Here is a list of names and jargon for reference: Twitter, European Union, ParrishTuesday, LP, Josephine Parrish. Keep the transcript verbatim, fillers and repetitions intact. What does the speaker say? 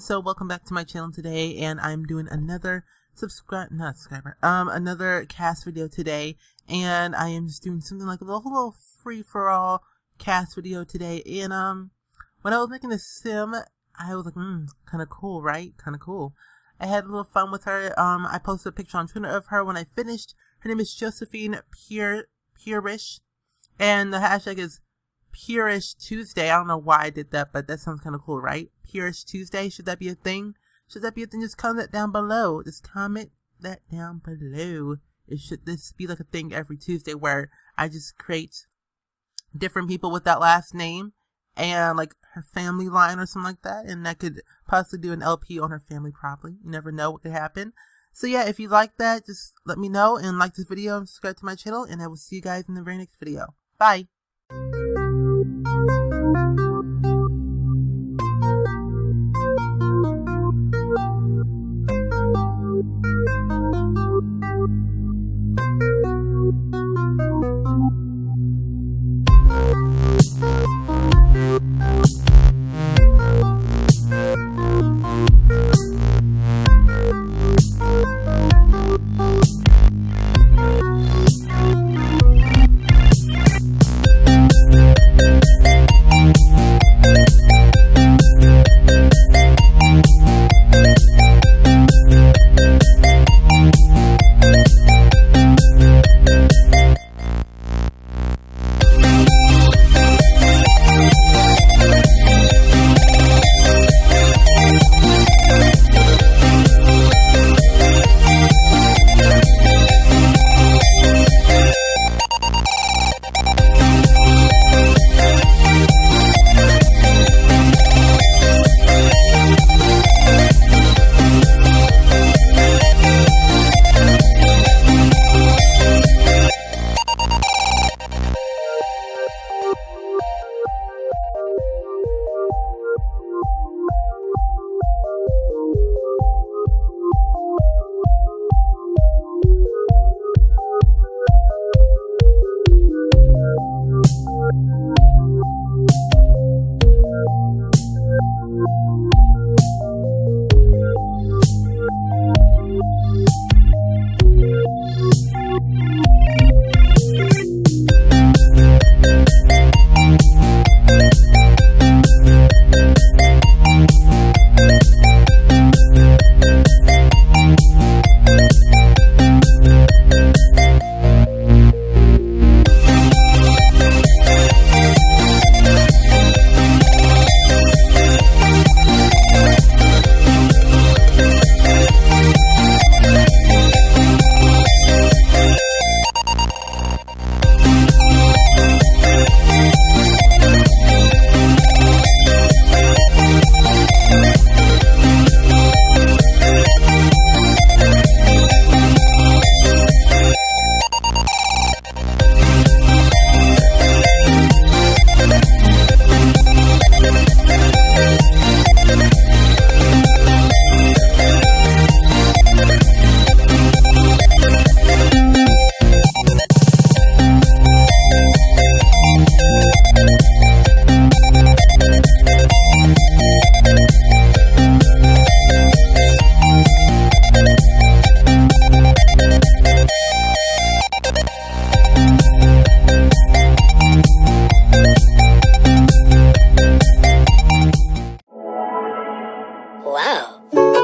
So welcome back to my channel today, and I'm doing another subscribe not subscriber um another cast video today, and I am just doing something like a little, little free-for-all cast video today. And um when I was making this sim, I was like, mm, kind of cool, right? Kind of cool. I had a little fun with her. um I posted a picture on Twitter of her when I finished. Her name is Josephine Parrish, and the hashtag is Parrish Tuesday. I don't know why I did that, but that sounds kind of cool, right? Parrish Tuesday. Should that be a thing? Should that be a thing? Just comment that down below. Just comment that down below. It should this be like a thing every Tuesday where I just create different people with that last name and like her family line or something like that, and I could possibly do an L P on her family probably. You never know what could happen. So yeah, if you like that, just let me know and like this video and subscribe to my channel, and I will see you guys in the very next video. Bye! Wow.